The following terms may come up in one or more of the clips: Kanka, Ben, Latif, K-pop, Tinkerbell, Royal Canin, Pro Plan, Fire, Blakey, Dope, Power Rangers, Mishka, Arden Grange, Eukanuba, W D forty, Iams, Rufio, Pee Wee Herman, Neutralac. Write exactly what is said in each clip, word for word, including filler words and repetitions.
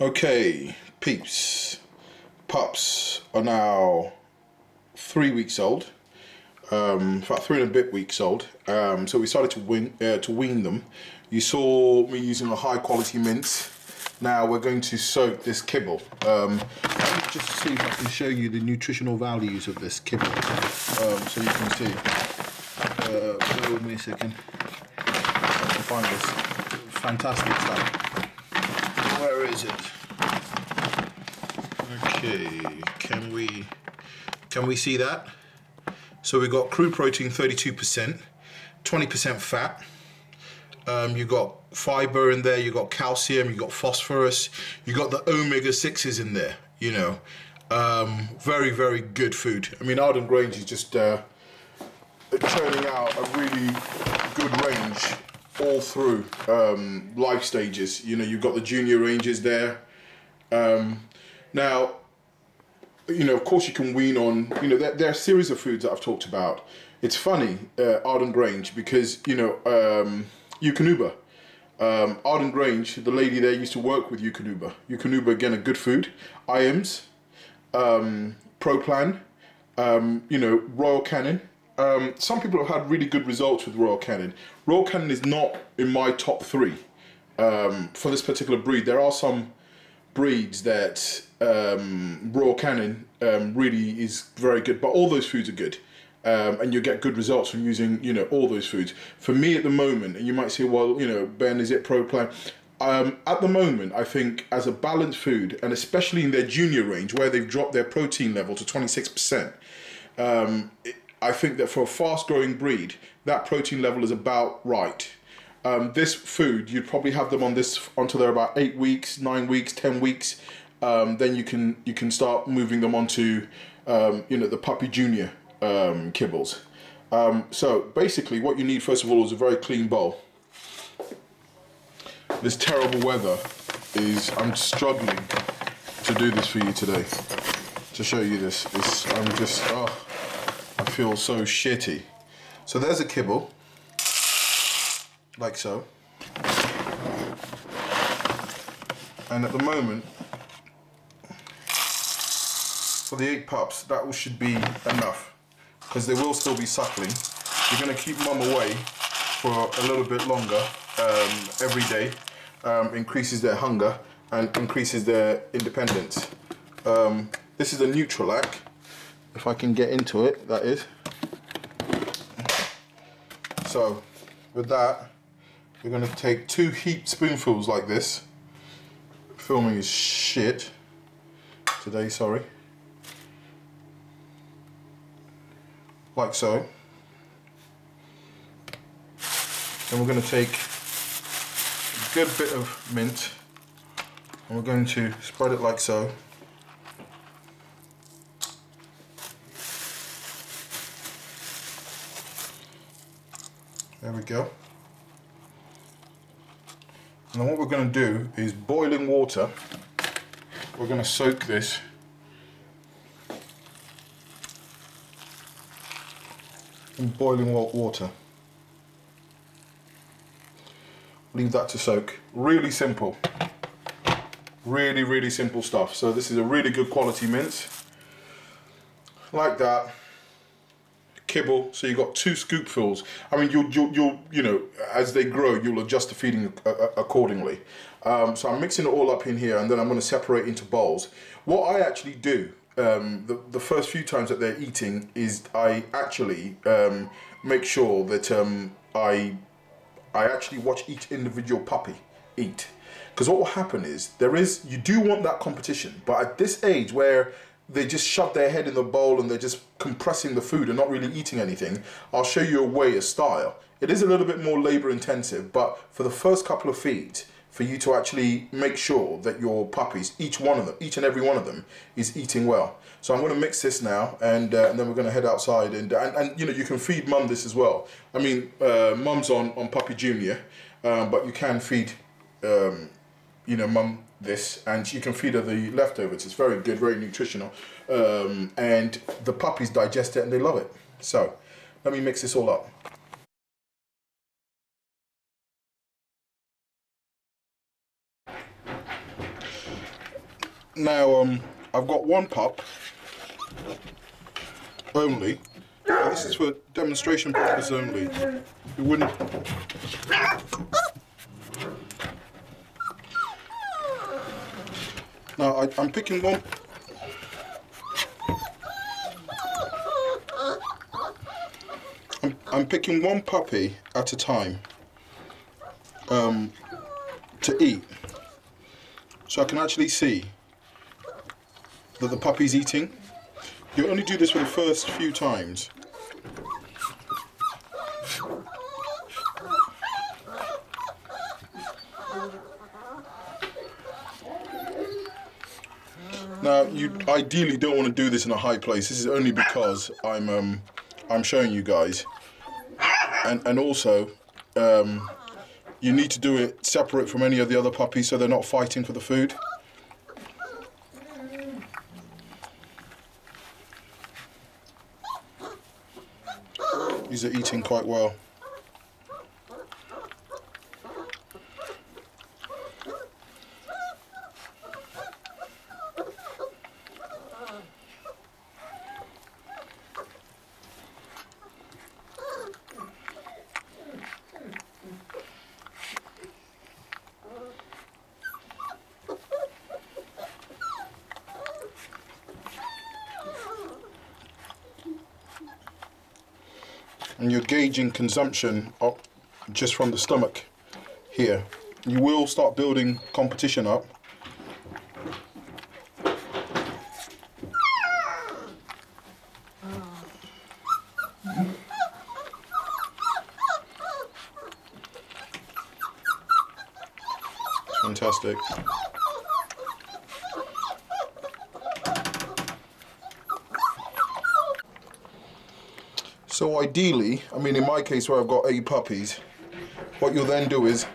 Okay, peeps, pups are now three weeks old, um, about three and a bit weeks old. Um, so we started to wean, uh, to wean them. You saw me using a high quality mint. Now we're going to soak this kibble. Um, just to see if I can show you the nutritional values of this kibble, um, so you can see. Uh, bear with me a second. I can find this fantastic stuff. Where is it? Okay, can we can we see that? So we've got crude protein thirty-two percent, twenty percent fat, um, you've got fiber in there, you've got calcium, you've got phosphorus, you've got the omega sixes in there, you know. Um, very, very good food. I mean, Arden Grange is just uh, turning out a really good range all through um, life stages. You know, you've got the junior ranges there. Um, now, you know, of course you can wean on, you know, there, there are a series of foods that I've talked about. It's funny, uh, Arden Grange, because, you know, um, Eukanuba. Um, Arden Grange, the lady there used to work with Eukanuba. Eukanuba, again, a good food. Iams, um, Pro Plan, um, you know, Royal Canin. Um, some people have had really good results with Royal Canin. Royal Canin is not in my top three um, for this particular breed. There are some breeds that um, Royal Canin um, really is very good, but all those foods are good, um, and you get good results from using, you know, all those foods. For me at the moment, and you might say, well, you know, Ben, is it Pro Plan? Um, at the moment, I think as a balanced food, and especially in their junior range where they've dropped their protein level to twenty-six percent, um, it, I think that for a fast-growing breed, that protein level is about right. Um, this food, you'd probably have them on this until they're about eight weeks, nine weeks, ten weeks. Um, then you can you can start moving them onto, um, you know, the puppy junior um, kibbles. Um, so basically, what you need first of all is a very clean bowl. This terrible weather is I'm struggling to do this for you today. To show you this, it's, I'm just oh. I feel so shitty. So there's a kibble, like so. And at the moment, for the eight pups, that should be enough, because they will still be suckling. You're gonna keep mum away for a little bit longer um, every day. Um, increases their hunger and increases their independence. Um, this is a Neutralac. If I can get into it, that is. So with that, you're going to take two heaped spoonfuls like this. Filming is shit today, sorry. Like so. Then we're going to take a good bit of mint and we're going to spread it like so. There we go. And then what we're going to do is boiling water. We're going to soak this in boiling hot water. Leave that to soak. Really simple. Really, really simple stuff. So this is a really good quality mint. Like that. Kibble, so you've got two scoopfuls. I mean, you'll, you'll, you'll, you know, as they grow, you'll adjust the feeding accordingly. Um, so I'm mixing it all up in here, and then I'm going to separate into bowls. What I actually do, um, the, the first few times that they're eating, is I actually um, make sure that um, I, I actually watch each individual puppy eat. Because what will happen is, there is, you do want that competition, but at this age where they just shove their head in the bowl and they're just compressing the food and not really eating anything, I'll show you a way, a style. It is a little bit more labor intensive, but for the first couple of feeds, for you to actually make sure that your puppies, each one of them, each and every one of them, is eating well. So I'm going to mix this now, and, uh, and then we're going to head outside, and, and, and you know, you can feed mum this as well. I mean, uh, mum's on, on puppy junior, um, but you can feed, um, you know, mum this, and you can feed her the leftovers. It's very good, very nutritional, um, and the puppies digest it and they love it. So let me mix this all up. Now, um, I've got one pup only. Now, this is for demonstration purposes only. You wouldn't. Now, I, I'm picking one. I'm, I'm picking one puppy at a time um, to eat, so I can actually see that the puppy's eating. You only do this for the first few times. Now, you ideally don't want to do this in a high place. This is only because I'm um, I'm showing you guys, and and also um, you need to do it separate from any of the other puppies so they're not fighting for the food. These are eating quite well. And you're gauging consumption up just from the stomach here. You will start building competition up. Fantastic. So ideally, I mean in my case where I've got eight puppies, what you'll then do is...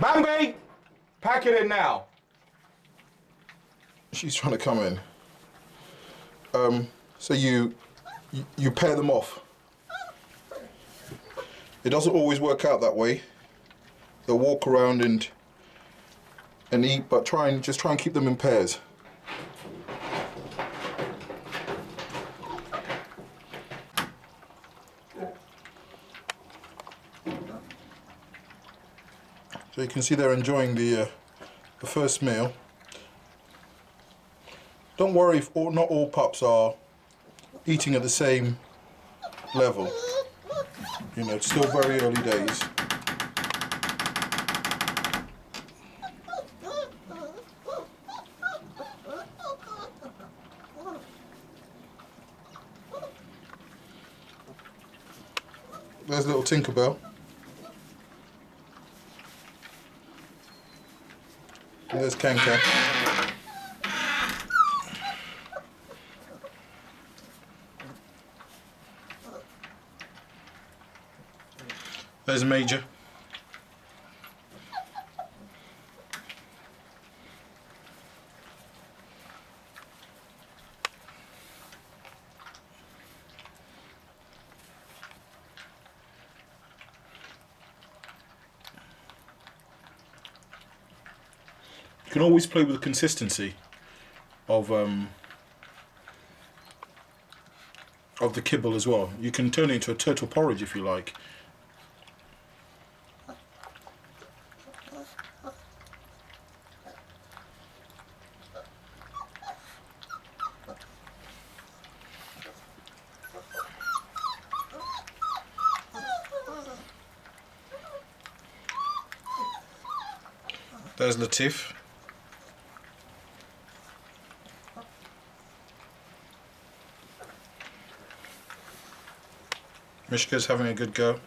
Bambi! Pack it in now! She's trying to come in. Um, so you, you, you pair them off. It doesn't always work out that way. They'll walk around and, and eat, but try and, just try and keep them in pairs. So you can see they're enjoying the, uh, the first meal. Don't worry if all, not all pups are eating at the same level. You know, it's still very early days. There's little Tinkerbell. There's Kanka. There's Major. You can always play with the consistency of um, of the kibble as well. You can turn it into a turtle porridge if you like. There's Latif. Mishka's having a good go.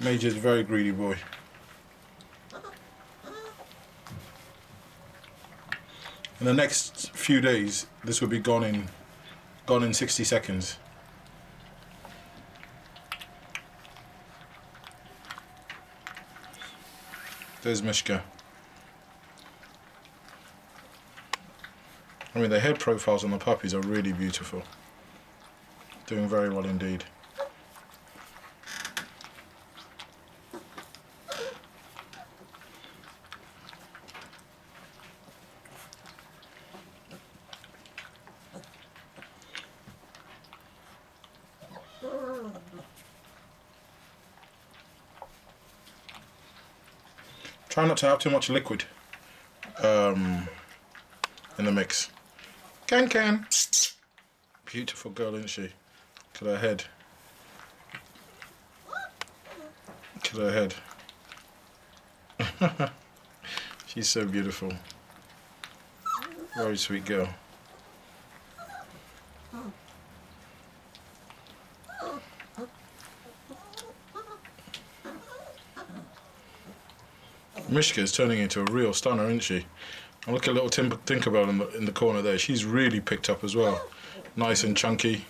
Major's a very greedy boy. In the next few days, this will be gone in, gone in sixty seconds. There's Mishka. I mean, the head profiles on the puppies are really beautiful. doing very well indeed. Try not to have too much liquid um, in the mix. Can can. Beautiful girl, isn't she? Look at her head. Look at her head. She's so beautiful. Very sweet girl. Mishka is turning into a real stunner, isn't she? And look at little Tinkerbell in the, in the corner there. She's really picked up as well. Nice and chunky.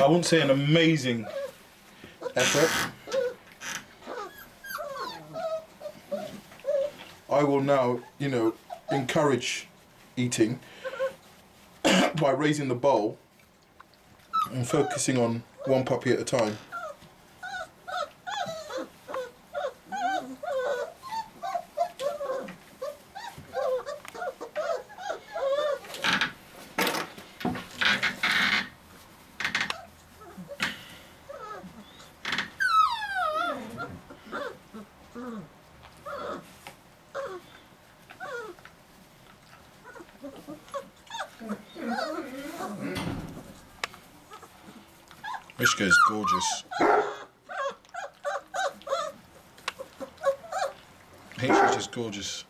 I wouldn't say an amazing effort. I will now, you know, encourage eating by raising the bowl and focusing on one puppy at a time. Mishka is gorgeous. I think she's just gorgeous.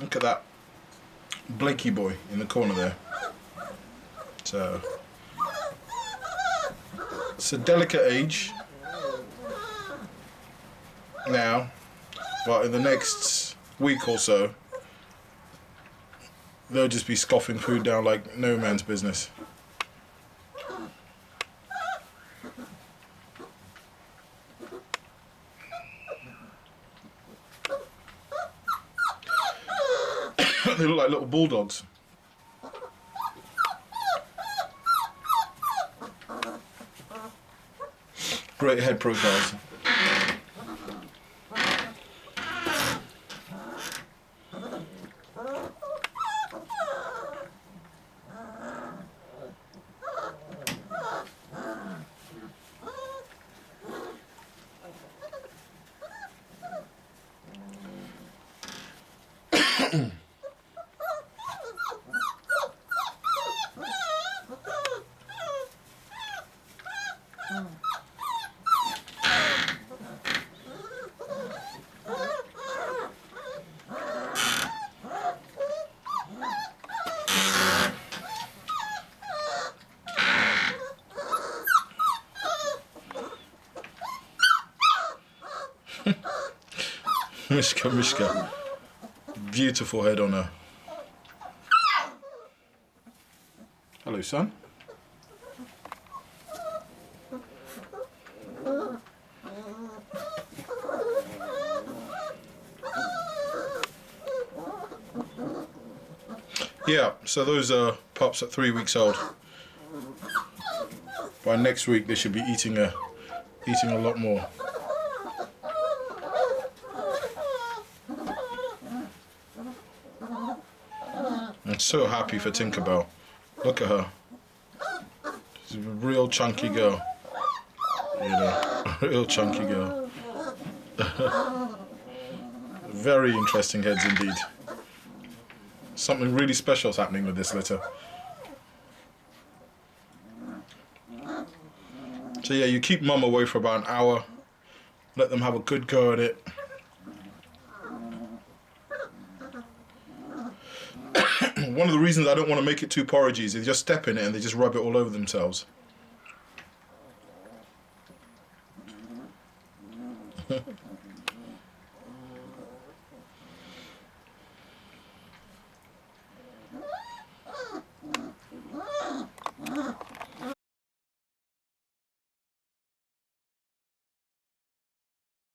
Look at that Blakey boy in the corner there. So. It's a delicate age now, but in the next week or so, they'll just be scoffing food down like no man's business. They look like little bulldogs. Great head profiles. Mishka, Mishka. Beautiful head on her. Hello, son. Yeah, so those are pups at three weeks old. By next week, they should be eating a, eating a lot more. I'm so happy for Tinkerbell. Look at her. She's a real chunky girl. You know, a real chunky girl. Very interesting heads indeed. Something really special is happening with this litter. So yeah, you keep mum away for about an hour. Let them have a good go at it. One of the reasons I don't want to make it too porridgy is they just step in it and they just rub it all over themselves.